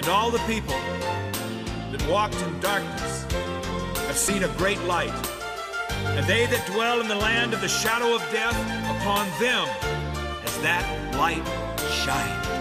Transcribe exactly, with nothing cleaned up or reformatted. And all the people that walked in darkness have seen a great light. And they that dwell in the land of the shadow of death, upon them has that light shined.